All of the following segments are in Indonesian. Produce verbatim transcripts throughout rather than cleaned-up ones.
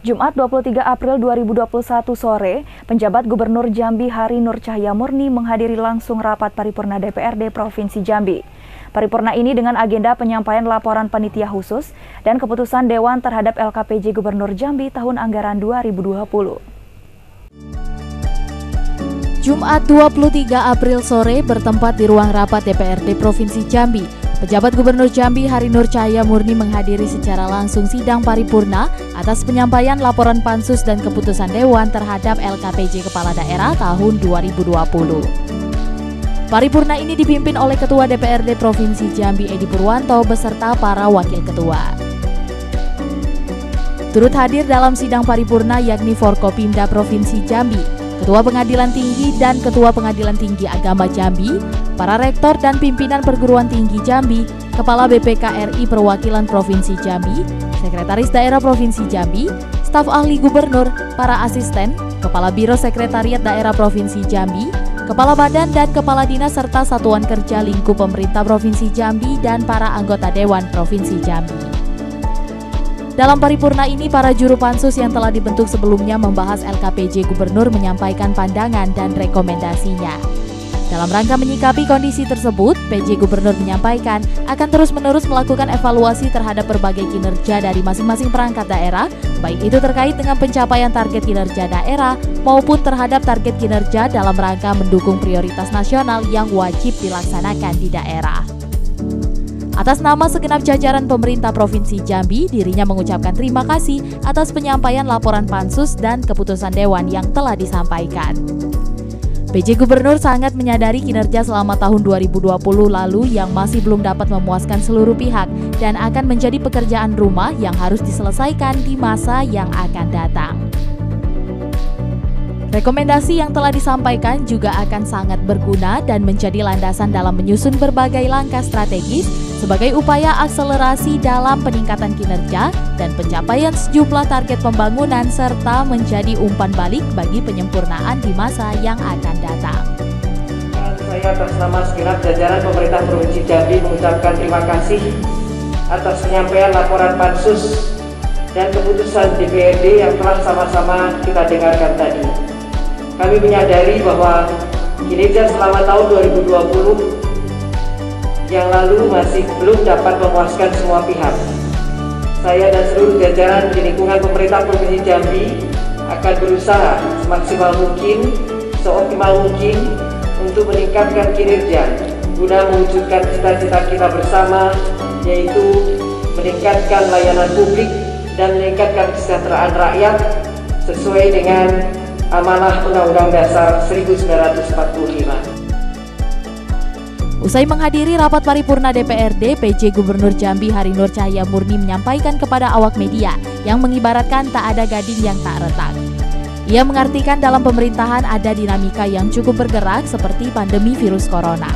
Jumat dua puluh tiga April dua ribu dua puluh satu sore, penjabat Gubernur Jambi Hari Nur Cahya Murni menghadiri langsung rapat paripurna D P R D Provinsi Jambi. Paripurna ini dengan agenda penyampaian laporan panitia khusus dan keputusan Dewan terhadap L K P J Gubernur Jambi tahun anggaran dua ribu dua puluh. Jumat dua puluh tiga April sore bertempat di ruang rapat D P R D Provinsi Jambi. Pejabat Gubernur Jambi Hari Nur Cahya Murni menghadiri secara langsung sidang paripurna atas penyampaian laporan Pansus dan keputusan Dewan terhadap L K P J Kepala Daerah tahun dua ribu dua puluh. Paripurna ini dipimpin oleh Ketua D P R D Provinsi Jambi Edi Purwanto beserta para wakil ketua. Turut hadir dalam sidang paripurna yakni Forkopimda Provinsi Jambi, Ketua Pengadilan Tinggi dan Ketua Pengadilan Tinggi Agama Jambi, para rektor dan pimpinan perguruan tinggi Jambi, Kepala B P K R I Perwakilan Provinsi Jambi, Sekretaris Daerah Provinsi Jambi, staf ahli gubernur, para asisten, Kepala Biro Sekretariat Daerah Provinsi Jambi, Kepala Badan dan Kepala Dinas serta Satuan Kerja Lingkup Pemerintah Provinsi Jambi dan para anggota Dewan Provinsi Jambi. Dalam paripurna ini, para juru pansus yang telah dibentuk sebelumnya membahas L K P J Gubernur menyampaikan pandangan dan rekomendasinya. Dalam rangka menyikapi kondisi tersebut, P J Gubernur menyampaikan akan terus-menerus melakukan evaluasi terhadap berbagai kinerja dari masing-masing perangkat daerah, baik itu terkait dengan pencapaian target kinerja daerah maupun terhadap target kinerja dalam rangka mendukung prioritas nasional yang wajib dilaksanakan di daerah. Atas nama segenap jajaran pemerintah Provinsi Jambi, dirinya mengucapkan terima kasih atas penyampaian laporan Pansus dan keputusan Dewan yang telah disampaikan. P J Gubernur sangat menyadari kinerja selama tahun dua ribu dua puluh lalu yang masih belum dapat memuaskan seluruh pihak dan akan menjadi pekerjaan rumah yang harus diselesaikan di masa yang akan datang. Rekomendasi yang telah disampaikan juga akan sangat berguna dan menjadi landasan dalam menyusun berbagai langkah strategis sebagai upaya akselerasi dalam peningkatan kinerja dan pencapaian sejumlah target pembangunan serta menjadi umpan balik bagi penyempurnaan di masa yang akan datang. Saya atas nama segenap jajaran pemerintah Provinsi Jambi mengucapkan terima kasih atas penyampaian laporan Pansus dan keputusan D P R D yang telah sama-sama kita dengarkan tadi. Kami menyadari bahwa kinerja selama tahun dua ribu dua puluh yang lalu masih belum dapat memuaskan semua pihak. Saya dan seluruh jajaran di lingkungan pemerintah Provinsi Jambi akan berusaha semaksimal mungkin, seoptimal mungkin untuk meningkatkan kinerja guna mewujudkan cita-cita kita bersama, yaitu meningkatkan layanan publik dan meningkatkan kesejahteraan rakyat sesuai dengan amanah Undang-Undang Dasar seribu sembilan ratus empat puluh lima. Usai menghadiri rapat paripurna D P R D, P J Gubernur Jambi Hari Nur Cahya Murni menyampaikan kepada awak media yang mengibaratkan tak ada gading yang tak retak. Ia mengartikan dalam pemerintahan ada dinamika yang cukup bergerak seperti pandemi virus corona.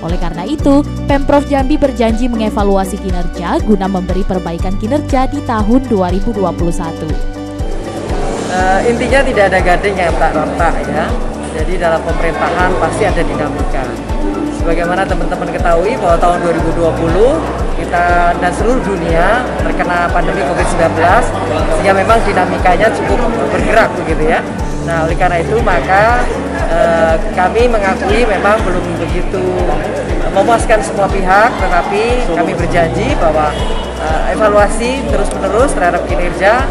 Oleh karena itu, Pemprov Jambi berjanji mengevaluasi kinerja guna memberi perbaikan kinerja di tahun dua ribu dua puluh satu. Uh, intinya tidak ada gading yang tak retak ya. Jadi dalam pemerintahan pasti ada dinamika. Sebagaimana teman-teman ketahui bahwa tahun dua ribu dua puluh kita dan seluruh dunia terkena pandemi COVID sembilan belas, sehingga memang dinamikanya cukup bergerak begitu ya. Nah, oleh karena itu maka uh, kami mengakui memang belum begitu memuaskan semua pihak, tetapi kami berjanji bahwa uh, evaluasi terus-menerus terhadap kinerja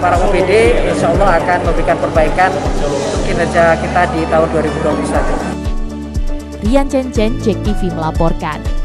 para O P D insya Allah akan memberikan perbaikan untuk kinerja kita di tahun dua ribu dua puluh satu. Dian Chen Chen, J E K T V melaporkan.